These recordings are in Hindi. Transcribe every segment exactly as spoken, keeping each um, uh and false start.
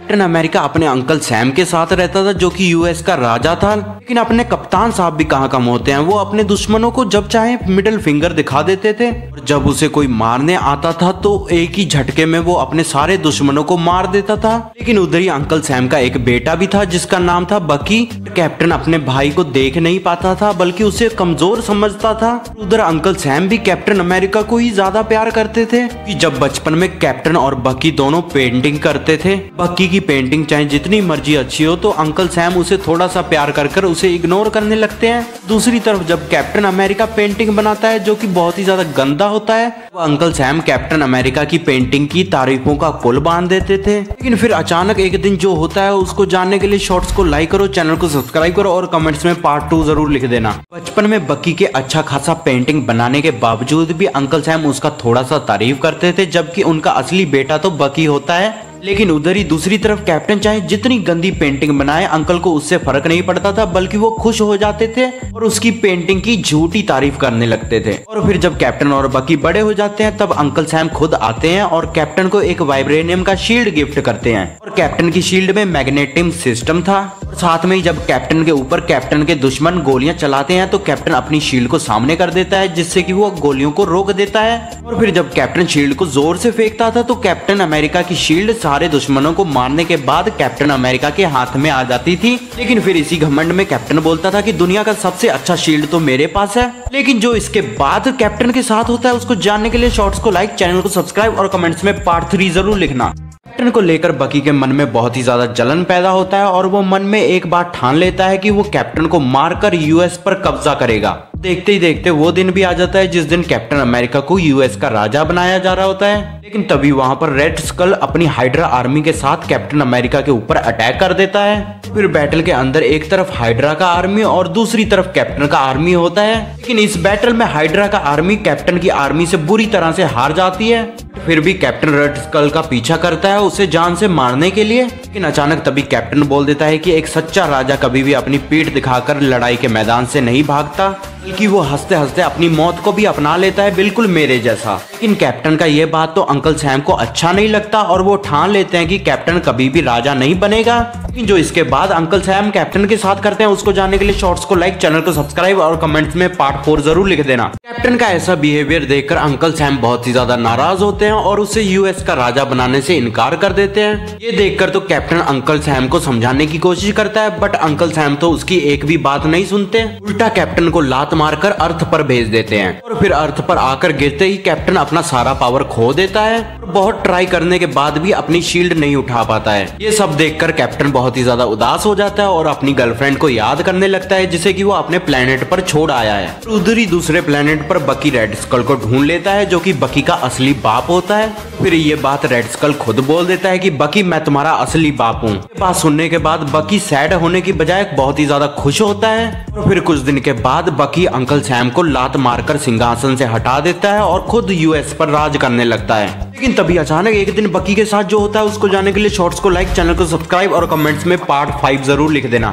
कैप्टन अमेरिका अपने अंकल सैम के साथ रहता था जो कि यूएस का राजा था, लेकिन अपने कप्तान साहब भी कहाँ कम होते हैं। वो अपने दुश्मनों को जब चाहे मिडिल फिंगर दिखा देते थे और जब उसे कोई मारने आता था तो एक ही झटके में वो अपने सारे दुश्मनों को मार देता था। लेकिन उधर ही अंकल सैम का एक बेटा भी था जिसका नाम था बकी। कैप्टन अपने भाई को देख नहीं पाता था बल्कि उसे कमजोर समझता था। उधर अंकल सैम भी कैप्टन अमेरिका को ही ज्यादा प्यार करते थे कि जब बचपन में कैप्टन और बकी दोनों पेंटिंग करते थे, बकी की पेंटिंग चाहे जितनी मर्जी अच्छी हो तो अंकल सैम उसे थोड़ा सा प्यार कर कर उसे इग्नोर करने लगते हैं। दूसरी तरफ जब कैप्टन अमेरिका पेंटिंग बनाता है जो कि बहुत ही ज्यादा गंदा होता है, वो अंकल सैम कैप्टन अमेरिका की पेंटिंग की तारीफों का पुल बांध देते थे। लेकिन फिर अचानक एक दिन जो होता है उसको जानने के लिए शॉर्ट्स को लाइक करो, चैनल को सब्सक्राइब करो और कमेंट्स में पार्ट टू जरूर लिख देना। बचपन में बकी के अच्छा खासा पेंटिंग बनाने के बावजूद भी अंकल सैम उसका थोड़ा सा तारीफ करते थे, जबकि उनका असली बेटा तो बकी होता है। लेकिन उधर ही दूसरी तरफ कैप्टन चाहे जितनी गंदी पेंटिंग बनाए अंकल को उससे फर्क नहीं पड़ता था, बल्कि वो खुश हो जाते थे और उसकी पेंटिंग की झूठी तारीफ करने लगते थे। और फिर जब कैप्टन और बकी बड़े हो जाते हैं तब अंकल सैम खुद आते हैं और कैप्टन को एक वाइब्रेनियम का शील्ड गिफ्ट करते हैं। और कैप्टन की शील्ड में मैग्नेटिक सिस्टम था और साथ में ही जब कैप्टन के ऊपर कैप्टन के दुश्मन गोलियां चलाते हैं तो कैप्टन अपनी शील्ड को सामने कर देता है जिससे कि वो गोलियों को रोक देता है। और फिर जब कैप्टन शील्ड को जोर से फेंकता था तो कैप्टन अमेरिका की शील्ड सारे दुश्मनों को मारने के बाद कैप्टन अमेरिका के हाथ में आ जाती थी। लेकिन फिर इसी घमंड में कैप्टन बोलता था कि दुनिया का सबसे अच्छा शील्ड तो मेरे पास है। लेकिन जो इसके बाद कैप्टन के साथ होता है उसको जानने के लिए शॉर्ट्स को लाइक, चैनल को सब्सक्राइब और कमेंट्स में पार्ट थ्री जरूर लिखना। कैप्टन को लेकर बकी के मन में बहुत ही ज्यादा जलन पैदा होता है और वो मन में एक बात ठान लेता है कि वो कैप्टन को मारकर यूएस पर कब्जा करेगा। देखते ही देखते वो दिन भी आ जाता है जिस दिन कैप्टन अमेरिका को यूएस का राजा बनाया जा रहा होता है। लेकिन तभी वहां पर रेड स्कल अपनी हाइड्रा आर्मी के साथ कैप्टन अमेरिका के ऊपर अटैक कर देता है। फिर बैटल के अंदर एक तरफ हाइड्रा का आर्मी और दूसरी तरफ कैप्टन का आर्मी होता है। लेकिन इस बैटल में हाइड्रा का आर्मी कैप्टन की आर्मी से बुरी तरह से हार जाती है। फिर भी कैप्टन रेड स्कल का पीछा करता है उसे जान से मारने के लिए। लेकिन अचानक तभी कैप्टन बोल देता है कि एक सच्चा राजा कभी भी अपनी पीठ दिखाकर लड़ाई के मैदान से नहीं भागता, बल्कि वो हंसते हंसते अपनी मौत को भी अपना लेता है, बिल्कुल मेरे जैसा। लेकिन कैप्टन का ये बात तो अंकल सैम को अच्छा नहीं लगता और वो ठान लेते हैं कि कैप्टन कभी भी राजा नहीं बनेगा। लेकिन जो इसके बाद अंकल सैम कैप्टन के साथ करते हैं उसको जानने के लिए शॉर्ट्स को लाइक, चैनल को सब्सक्राइब और कमेंट्स में पार्ट फोर जरूर लिख देना। कैप्टन का ऐसा बिहेवियर देखकर अंकल सैम बहुत ही ज्यादा नाराज होते हैं और उसे यूएस का राजा बनाने से इनकार कर देते हैं। ये देखकर तो कैप्टन अंकल सैम को समझाने की कोशिश करता है, बट अंकल सैम तो उसकी एक भी बात नहीं सुनते, उल्टा कैप्टन को लात मारकर अर्थ पर भेज देते हैं। और फिर अर्थ पर आकर गिरते ही कैप्टन अपना सारा पावर खो देता है और बहुत ट्राई करने के बाद भी अपनी शील्ड नहीं उठा पाता है। ये सब देखकर कैप्टन बहुत ही ज्यादा उदास हो जाता है और अपनी गर्लफ्रेंड को याद करने लगता है जिसे कि वो अपने प्लेनेट पर छोड़ आया है। उधर ही दूसरे प्लेनेट पर बकी रेड स्कल को ढूंढ लेता है जो कि बकी का असली बाप होता है। फिर ये बात रेड स्कल खुद बोल देता है कि बकी मैं तुम्हारा असली बाप हूँ। बात सुनने के बाद बकी सैड होने की बजाय बहुत ही ज्यादा खुश होता है। और फिर कुछ दिन के बाद बकी अंकल सैम को लात मारकर सिंहासन से हटा देता है और खुद यूएस पर राज करने लगता है। लेकिन तभी अचानक एक दिन बकी के साथ जो होता है उसको जानने के लिए शॉर्ट्स को लाइक, चैनल को सब्सक्राइब और कमेंट्स में पार्ट फाइव जरूर लिख देना।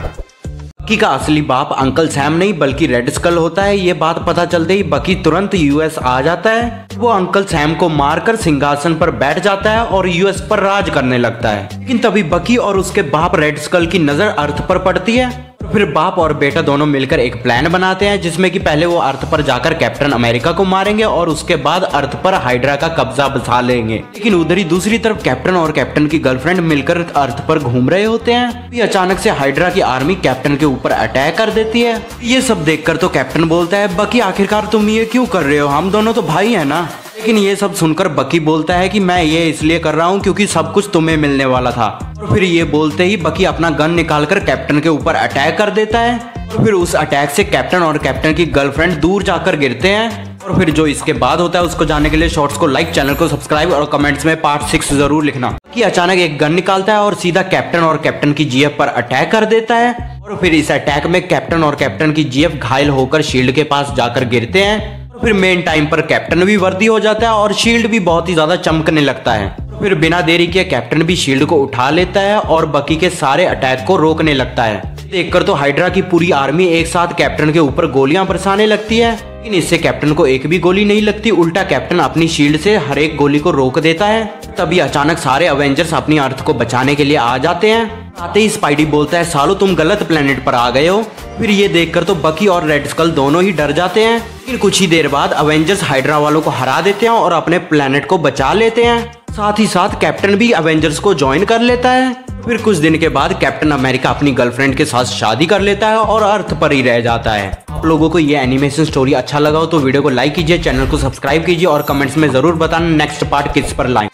बकी का असली बाप अंकल सैम नहीं बल्कि रेड स्कल होता है। ये बात पता चलते ही बकी तुरंत यूएस आ जाता है। वो अंकल सैम को मारकर सिंहासन पर बैठ जाता है और यूएस पर राज करने लगता है। लेकिन तभी बकी और उसके बाप रेड स्कल की नजर अर्थ पर पड़ती है। फिर बाप और बेटा दोनों मिलकर एक प्लान बनाते हैं जिसमें कि पहले वो अर्थ पर जाकर कैप्टन अमेरिका को मारेंगे और उसके बाद अर्थ पर हाइड्रा का कब्जा बसा लेंगे। लेकिन उधर ही दूसरी तरफ कैप्टन और कैप्टन की गर्लफ्रेंड मिलकर अर्थ पर घूम रहे होते हैं कि अचानक से हाइड्रा की आर्मी कैप्टन के ऊपर अटैक कर देती है। ये सब देखकर तो कैप्टन बोलता है बकी आखिरकार तुम ये क्यों कर रहे हो, हम दोनों तो भाई है ना। लेकिन ये सब सुनकर बकी बोलता है कि मैं ये इसलिए कर रहा हूँ क्योंकि सब कुछ तुम्हें मिलने वाला था। और फिर ये बोलते ही बकी अपना गन निकालकर कैप्टन के ऊपर अटैक कर देता है। और फिर उस अटैक से कैप्टन और कैप्टन की गर्लफ्रेंड दूर जाकर गिरते हैं। और फिर जो इसके बाद होता है उसको जानने के लिए शॉर्ट्स को लाइक, चैनल को सब्सक्राइब और कमेंट्स में पार्ट सिक्स जरूर लिखना। कि अचानक एक गन निकालता है और सीधा कैप्टन और कैप्टन की जीएफ पर अटैक कर देता है। और फिर इस अटैक में कैप्टन और कैप्टन की जीएफ घायल होकर शील्ड के पास जाकर गिरते हैं। फिर मेन टाइम पर कैप्टन भी वर्दी हो जाता है और शील्ड भी बहुत ही ज्यादा चमकने लगता है। फिर बिना देरी के कैप्टन भी शील्ड को उठा लेता है और बकी के सारे अटैक को रोकने लगता है। देखकर तो हाइड्रा की पूरी आर्मी एक साथ कैप्टन के ऊपर गोलियां बरसाने लगती है। लेकिन इससे कैप्टन को एक भी गोली नहीं लगती, उल्टा कैप्टन अपनी शील्ड से हर एक गोली को रोक देता है। तभी अचानक सारे एवेंजर्स अपनी अर्थ को बचाने के लिए आ जाते हैं। आते ही स्पाइडी बोलता है सालो तुम गलत प्लेनेट पर आ गए हो। फिर ये देखकर तो बकी और रेड स्कल दोनों ही डर जाते हैं। फिर कुछ ही देर बाद अवेंजर्स हाइड्रा वालों को हरा देते हैं और अपने प्लेनेट को बचा लेते हैं। साथ ही साथ कैप्टन भी अवेंजर्स को ज्वाइन कर लेता है। फिर कुछ दिन के बाद कैप्टन अमेरिका अपनी गर्लफ्रेंड के साथ शादी कर लेता है और अर्थ पर ही रह जाता है। आप लोगों को ये एनिमेशन स्टोरी अच्छा लगा हो तो वीडियो को लाइक कीजिए, चैनल को सब्सक्राइब कीजिए और कमेंट्स में जरूर बताना नेक्स्ट पार्ट किस पर लाएं।